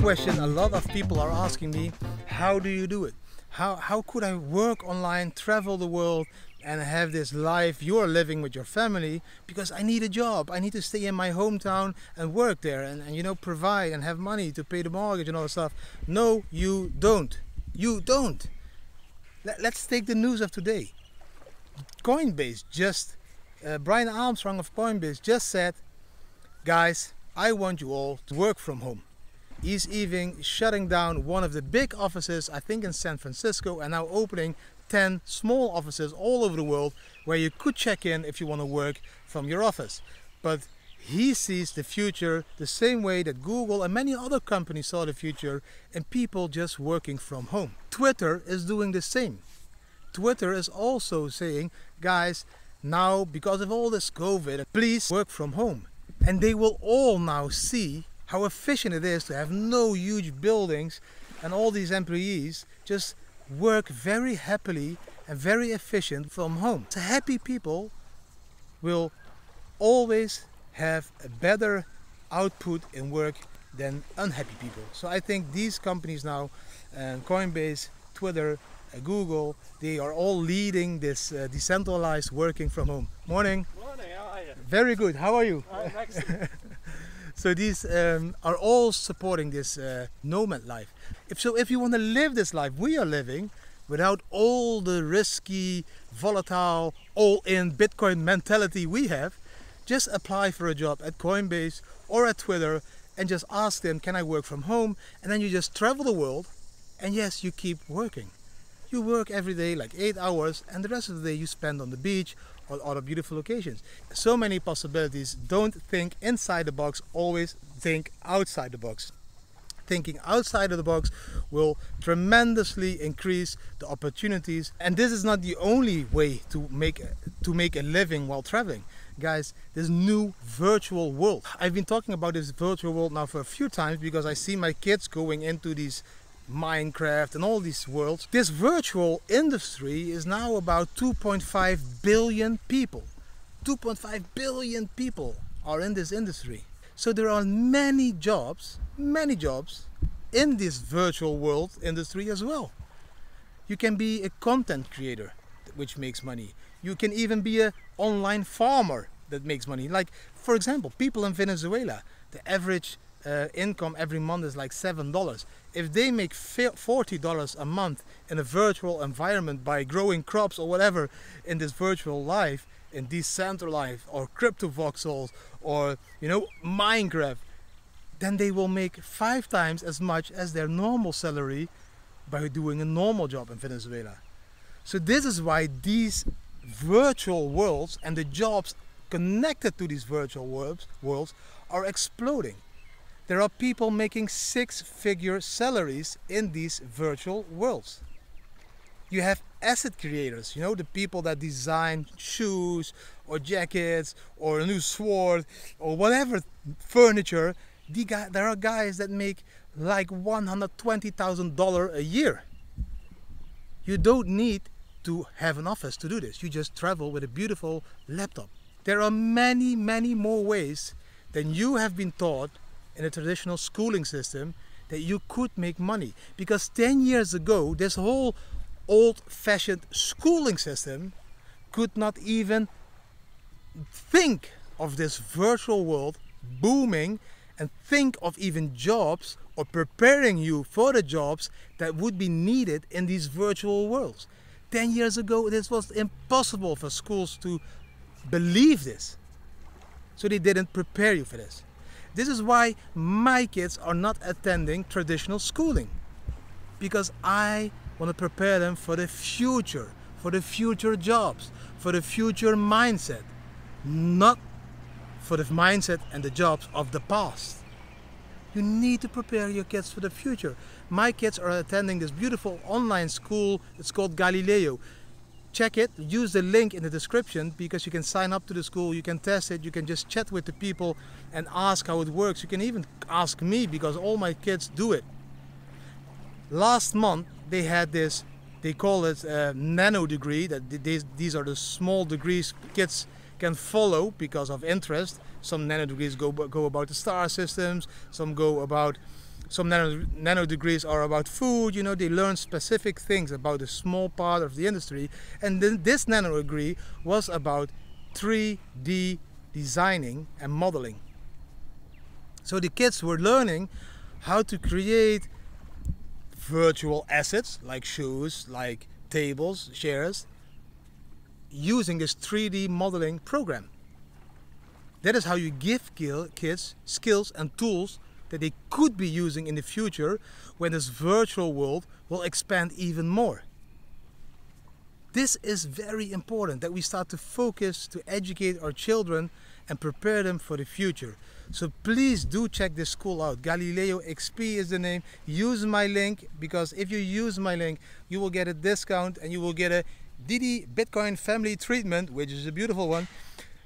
question a lot of people are asking me, how do you do it? How could I work online, travel the world, and have this life you're living with your family? Because I need a job, I need to stay in my hometown and work there and you know, provide and have money to pay the mortgage and all that stuff. No, you don't. You don't. Let's take the news of today. Coinbase just, Brian Armstrong of Coinbase just said, guys, I want you all to work from home. He's even shutting down one of the big offices, I think in San Francisco, and now opening 10 small offices all over the world where you could check in if you want to work from your office. But he sees the future the same way that Google and many other companies saw the future, and people just working from home. Twitter is doing the same. Twitter is also saying, guys, now because of all this COVID, please work from home. And they will all now see how efficient it is to have no huge buildings and all these employees just work very happily and very efficient from home. So happy people will always have a better output in work than unhappy people. So I think these companies now, Coinbase, Twitter, Google, they are all leading this decentralized working from home. Morning. Morning, how are you? Very good, how are you? I'm excellent. So these are all supporting this nomad life. If you want to live this life we are living, without all the risky, volatile, all-in Bitcoin mentality we have, just apply for a job at Coinbase or at Twitter and just ask them, can I work from home? And then you just travel the world, and yes, you keep working. You work every day like 8 hours, and the rest of the day you spend on the beach or other beautiful locations. So many possibilities. Don't think inside the box, always think outside the box. Thinking outside of the box will tremendously increase the opportunities. And this is not the only way to make a living while traveling. Guys, this new virtual world. I've been talking about this virtual world now for a few times because I see my kids going into these Minecraft and all these worlds. This virtual industry is now about 2.5 billion people. 2.5 billion people are in this industry. So there are many jobs in this virtual world industry as well. You can be a content creator, which makes money. You can even be an online farmer that makes money. Like, for example, people in Venezuela, the average income every month is like $7. If they make $40 a month in a virtual environment by growing crops or whatever in this virtual life, in Decentraland or Crypto Voxels or, you know, Minecraft, then they will make 5 times as much as their normal salary by doing a normal job in Venezuela. So this is why these virtual worlds and the jobs connected to these virtual worlds are exploding. There are people making 6-figure salaries in these virtual worlds. You have asset creators, you know, the people that design shoes or jackets or a new sword or whatever, furniture. There are guys that make like $120,000 a year. You don't need to have an office to do this. You just travel with a beautiful laptop. There are many more ways than you have been taught in a traditional schooling system that you could make money. Because 10 years ago, this whole old-fashioned schooling system could not even think of this virtual world booming and think of even jobs or preparing you for the jobs that would be needed in these virtual worlds. 10 years ago, this was impossible for schools to believe this. So they didn't prepare you for this. This is why my kids are not attending traditional schooling, because I want to prepare them for the future jobs, for the future mindset, not for the mindset and the jobs of the past. You need to prepare your kids for the future. My kids are attending this beautiful online school. It's called Galileo. Check it, use the link in the description because you can sign up to the school, you can test it, you can just chat with the people and ask how it works. You can even ask me because all my kids do it. Last month they had this, they call it a nano degree, that these are the small degrees kids can follow because of interest. Some nano degrees go about the star systems, some go about Some nano degrees are about food, you know, they learn specific things about a small part of the industry. And then this nano degree was about 3D designing and modeling. So the kids were learning how to create virtual assets like shoes, like tables, chairs, using this 3D modeling program. That is how you give kids skills and tools that they could be using in the future when this virtual world will expand even more. This is very important, that we start to focus to educate our children and prepare them for the future. So please do check this school out. Galileo XP is the name. Use my link, because if you use my link, you will get a discount and you will get a Didi Bitcoin family treatment, which is a beautiful one.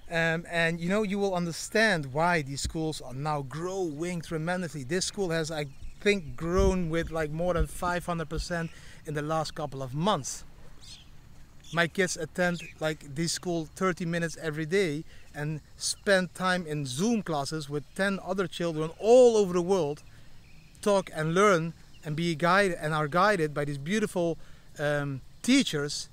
And you know, you will understand why these schools are now growing tremendously. This school has, I think, grown with like more than 500% in the last couple of months. My kids attend like this school 30 minutes every day and spend time in Zoom classes with 10 other children all over the world, talk and learn and be guided, and are guided by these beautiful teachers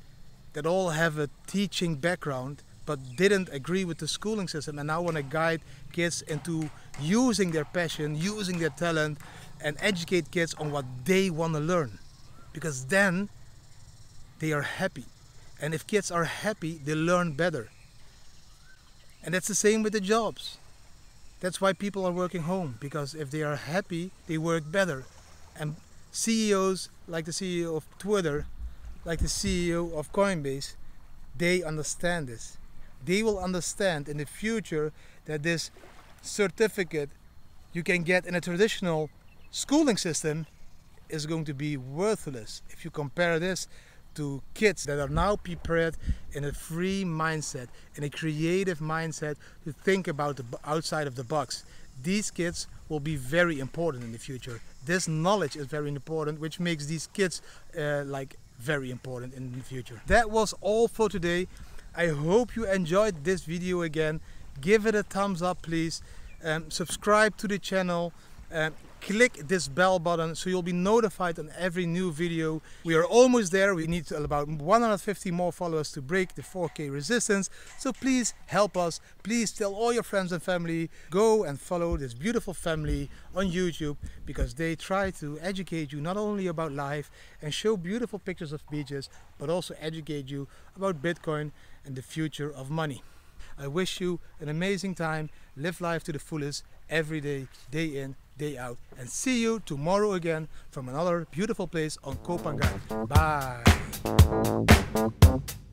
that all have a teaching background but didn't agree with the schooling system and now want to guide kids into using their passion, using their talent, and educate kids on what they want to learn. Because then they are happy. And if kids are happy, they learn better. And that's the same with the jobs. That's why people are working home, because if they are happy, they work better. And CEOs like the CEO of Twitter, like the CEO of Coinbase, they understand this. They will understand in the future that this certificate you can get in a traditional schooling system is going to be worthless if you compare this to kids that are now prepared in a free mindset, in a creative mindset, to think about the outside of the box. These kids will be very important in the future. This knowledge is very important, which makes these kids very important in the future. That was all for today. I hope you enjoyed this video again. Give it a thumbs up, please. Subscribe to the channel. Click this bell button so you'll be notified on every new video. We are almost there. We need about 150 more followers to break the 4K resistance. So please help us. Please tell all your friends and family. Go and follow this beautiful family on YouTube, because they try to educate you not only about life and show beautiful pictures of beaches, but also educate you about Bitcoin and the future of money. I wish you an amazing time. Live life to the fullest every day, day in, day out. And see you tomorrow again from another beautiful place on Koh Phangan. Bye.